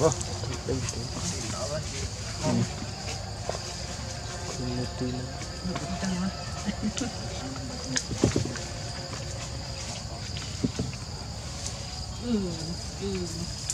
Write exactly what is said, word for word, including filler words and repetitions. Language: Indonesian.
Wah, itu.